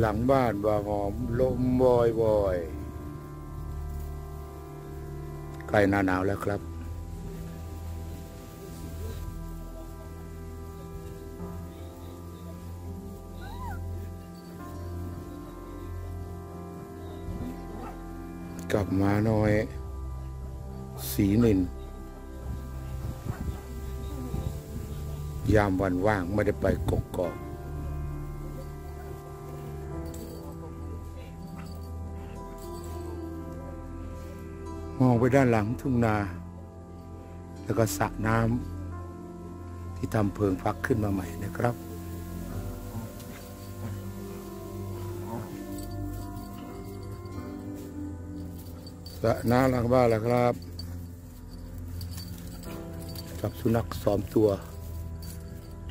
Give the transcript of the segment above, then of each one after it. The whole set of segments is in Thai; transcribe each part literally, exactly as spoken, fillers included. หลังบ้านว่าหอมลมวอยๆอยใกล้หน้าหนาวแล้วครับกลับมาหน่อยสีนินยามวันว่างไม่ได้ไปกกอกมองไปด้านหลังทุ่งนาแล้วก็สระน้ำที่ทำเพิงพักขึ้นมาใหม่นะครับสระน้ำหลังบ้านแล้วครับกับสุนัขสองตัว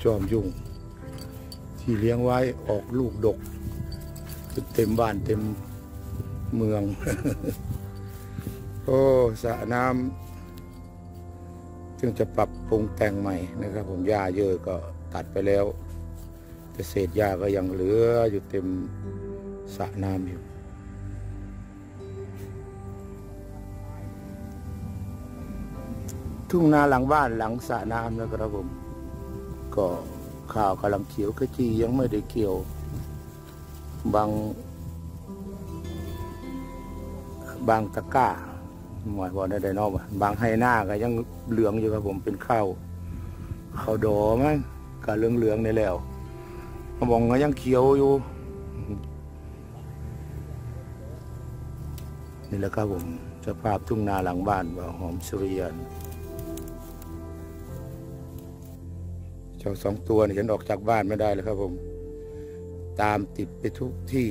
จอมยุ่งที่เลี้ยงไว้ออกลูกดกเต็มบ้านเต็มเมือง โอ้สระน้ำซึ่งจะปรับปรุงแต่งใหม่นะครับผมหญ้าเยอะก็ตัดไปแล้วแต่เศษหญ้าก็ยังเหลืออยู่เต็มสระน้ำอยู่ทุ่งนาหลังบ้านหลังสระน้ำนะครับผมก็ข้าวกำลังเขียวขจียังไม่ได้เกี่ยวบางบางตะกร้าหมายว่าได้นอกบางไฮหน้าก็ยังเหลืองอยู่ครับผมเป็นข้าวข้าวดอมั้งก็เหลืองเหลืองในแล้วมองก็ยังเขียวอยู่นี่แหละครับผมสภาพทุ่งนาหลังบ้านบ่าวหอมสุริยันเจ้าสองตัวนี่ฉันออกจากบ้านไม่ได้เลยครับผมตามติดไปทุกที่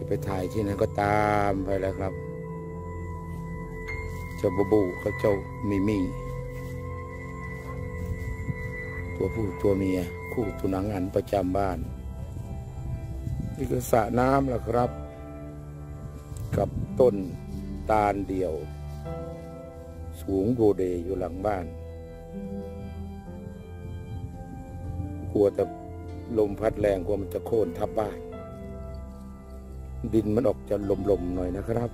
จะไปถ่ายที่ไหนก็ตามไปแล้วครับเจ้าบูบูกับเจ้ามิมี่ตัวผู้ตัวเมียคู่ตุนังอันประจำบ้านนี่คือสระน้ำล่ะครับกับต้นตาลเดี่ยวสูงโบเดอยู่หลังบ้านกลัวแต่ลมพัดแรงกลัวมันจะโค่นทับบ้านดินมันออกจะลมๆหน่อยนะครับ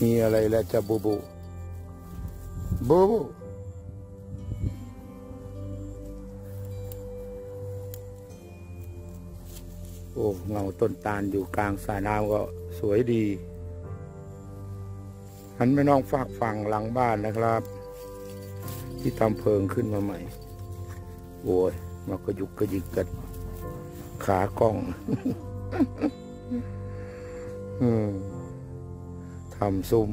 มีอะไรแล้วจะบูบูบูบูโอ้เงาต้นตาลอยู่กลางสายน้ำก็สวยดีหันไปน้องฝากฝั่งหลังบ้านนะครับที่ทำเพิงขึ้นมาใหม่โอ้ยมันก็ยุกกระยิกกันขากล้อง ทำซุ้ม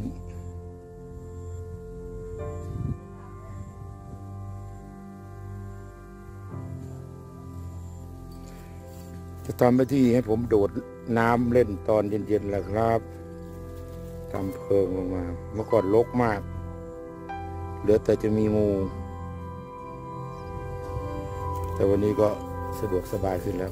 จะทำไปที่ให้ผมโดดน้ำเล่นตอนเย็นๆแหละครับทำเพิงลงมาเมื่อก่อนรกมากเหลือแต่จะมีงูแต่วันนี้ก็สะดวกสบายขึ้นแล้ว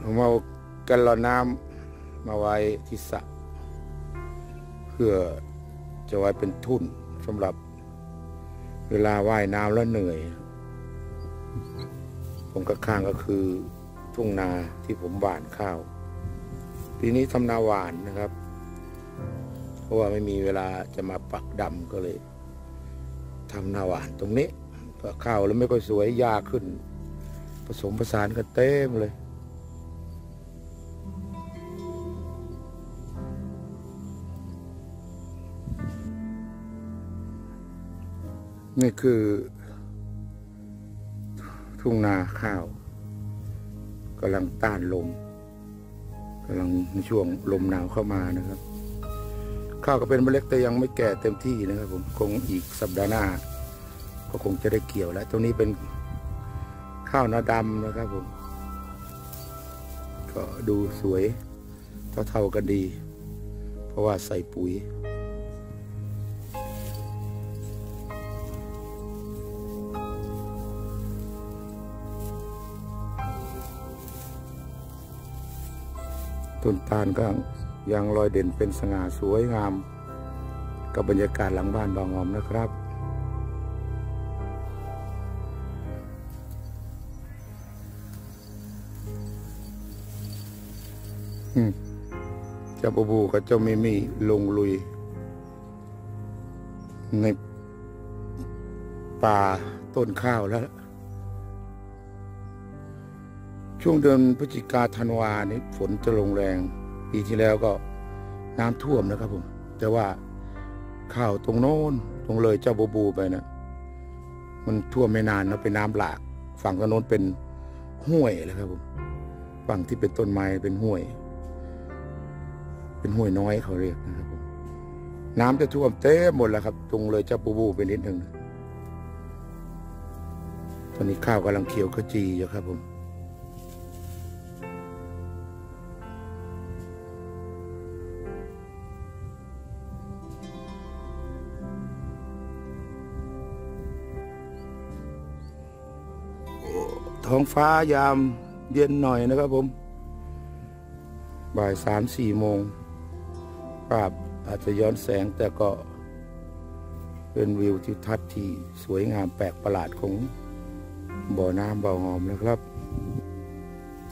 ผมเอาแกลลอนน้ำมาไว้ที่สระเพื่อจะไว้เป็นทุ่นสำหรับเวลาว่ายน้ำแล้วเหนื่อยผมก็ข้างก็คือทุ่งนาที่ผมหว่านข้าวปีนี้ทำนาหว่านนะครับเพราะว่าไม่มีเวลาจะมาปักดำก็เลยทำนาหว่านตรงนี้ก็ข้าวแล้วไม่ค่อยสวยยากขึ้นผสมผสานกันเต็มเลยนี่คือทุ่งนาข้าวกำลังต้านลมกำลังช่วงลมหนาวเข้ามานะครับข้าวก็เป็นเมล็ดแต่ยังไม่แก่เต็มที่นะครับผมคงอีกสัปดาห์หน้าก็คงจะได้เกี่ยวแล้วตรงนี้เป็นข้าวนาดำนะครับผมก็ดูสวยเท่าๆกันดีเพราะว่าใส่ปุ๋ย ต้นตาลก็ยังลอยเด่นเป็นสง่าสวยงามกับบรรยากาศหลังบ้านดองงอมนะครับเจ้าบูบูกับเจ้ามิมี่ลงลุยในป่าต้นข้าวแล้วช่วงเดือนพฤศจิกาธันวานี้ฝนจะลงแรงปีที่แล้วก็น้ำท่วมนะครับผมแต่ว่าข้าวตรงโน้นตรงเลยเจ้าบูบูไปนะมันท่วมไม่นานนะเป็นน้ำหลากฝั่งโน้นเป็นห้วยแล้วครับผมฝั่งที่เป็นต้นไม้เป็นห้วยเป็นห้วยน้อยเขาเรียกนะครับผมน้ำจะท่วมเต็มหมดแล้วครับตรงเลยเจ้าบูบูไปนิดหนึ่งตอนนี้ข้าวกำลังเขียวขจีอยู่ครับผมท้องฟ้ายามเย็นหน่อยนะครับผมบ่ายสามสี่โมงภาพอาจจะย้อนแสงแต่ก็เป็นวิวทิวทัศน์ที่สวยงามแปลกประหลาดของบ่อน้ำบ่องอมนะครับ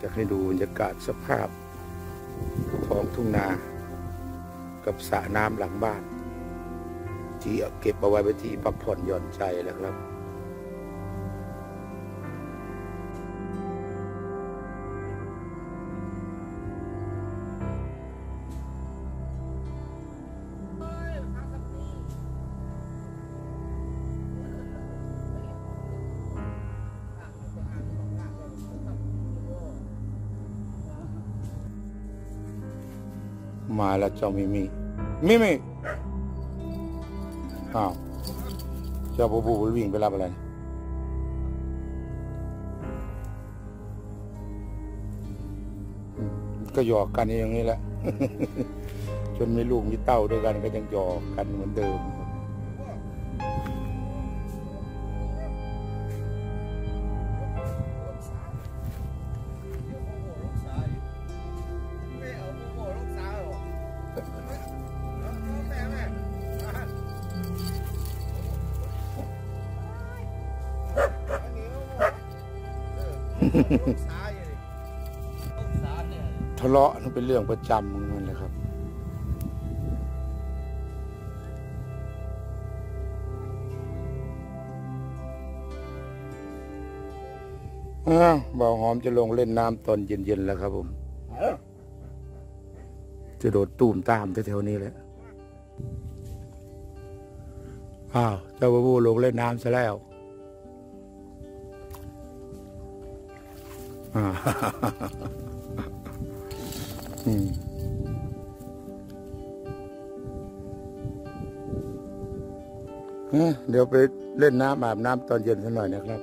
จะให้ดูบรรยากาศสภาพท้องทุ่งนากับสระน้ำหลังบ้านที่เก็บเอาไว้เป็นที่พักผ่อนหย่อนใจนะครับมาแล้วเจ้ามิมิมิมิอ้าวเจ้าบูบูวิ่งไปรับอะไรก็หยอกกันอย่างนี้แหละ จนมีลูกมีเต้าด้วยกันก็ยังหยอกกันเหมือนเดิมทะเลาะนั่นเป็นเรื่องประจำของมันเลยครับบ่าวหอมจะลงเล่นน้ำตอนเย็นๆแล้วครับผมจะโดดตูมตามแถวๆนี้แหละอ้าวเจ้าบ่าวลงเล่นน้ำซะแล้วอืมเดี๋ยวไปเล่นน้ำอาบน้ำตอนเย็นสักหน่อยนะครับ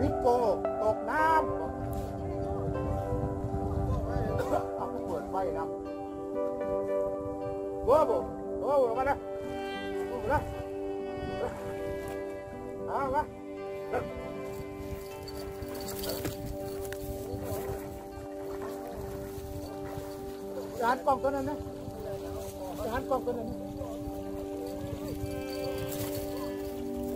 นิโปตกน้ำเอาไปเปิดไฟนะโว้โว้โว้มาเลยมาเลยเอามาจะหันกล้องตัวนั้นไหมจะหันกล้องตัวนั้นโ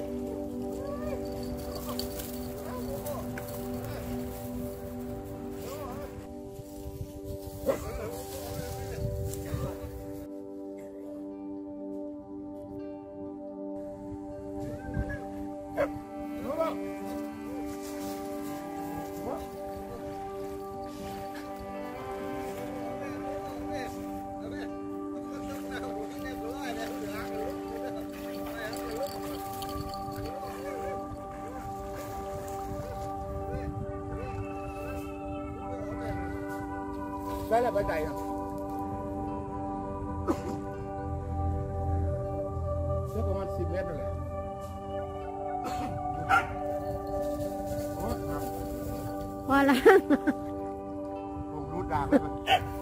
Đấy là bên này nè. Rất có mặt xịt lên rồi này. Hoa lan. Hùng rút ra rồi.